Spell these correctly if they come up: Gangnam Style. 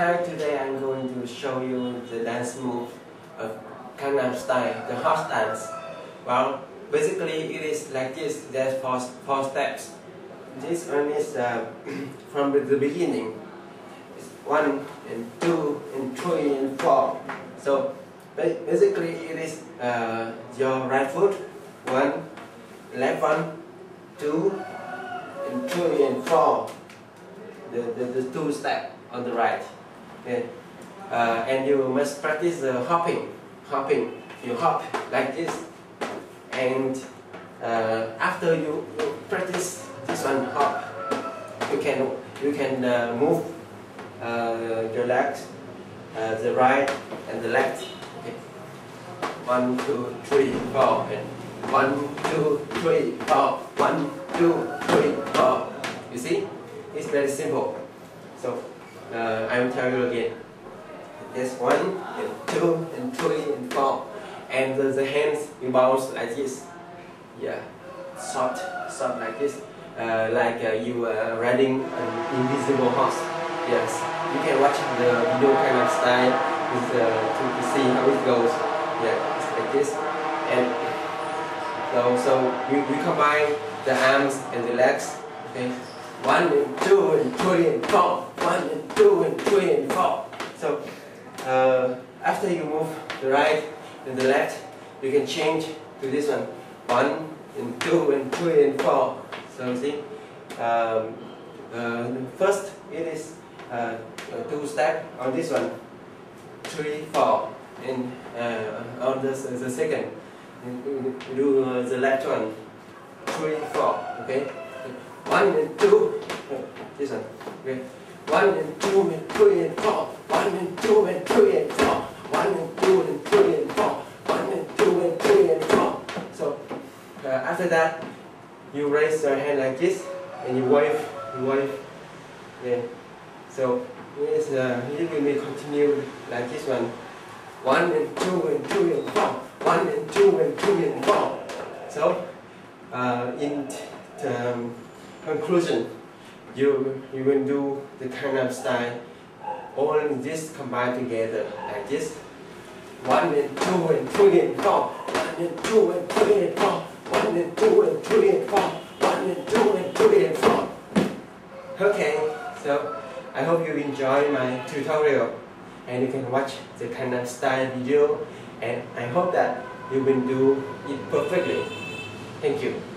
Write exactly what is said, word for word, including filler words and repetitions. Hi, today I'm going to show you the dance move of Gangnam Style, the hot dance. Well, basically it is like this. There's four, four steps. This one is uh, from the beginning. It's one and two and three and four. So basically it is uh, your right foot, one, left one, two, and three and four. The, the, the two steps on the right. Okay. Uh, and you must practice the uh, hopping. Hopping. You hop like this, and uh, after you practice this one hop, you can you can uh, move uh, your legs, uh, the right and the left. Okay. One, two, three, four, and one, two, three, four. One, two, three, four. You see, it's very simple. So. Uh, I will tell you again. There's one, and two, and three, and four. And the, the hands, you bounce like this. Yeah, short, short like this. Uh, like uh, you are uh, riding an invisible horse. Yes, you can watch the video kind of style with, uh, to, to see how it goes. Yeah, it's like this. And so, so we, we combine the arms and the legs. Okay. One and two and three and four. One and two and three and four. So uh, after you move the right and the left, you can change to this one. One and two and three and four. So see, um, uh, first it is uh, two steps on this one, three, four, and uh, on the the second, you do uh, the left one, three, four. Okay. One and two, this one. Okay. One and two and three and four. One and two and three and four. One and two and three and four. One and two and three and four. So uh, after that, you raise your hand like this and you wave, you wave. Then, so yes, uh, you may continue like this one. One and two and three and four. One and two and three and four. So uh, in um, conclusion, you you will do the Gangnam Style, all this combined together like this. One and two and three and four. One and two and three and four. One and two and three and four. One and two and three and four. Okay, so I hope you enjoy my tutorial, and you can watch the Gangnam Style video, and I hope that you will do it perfectly. Thank you.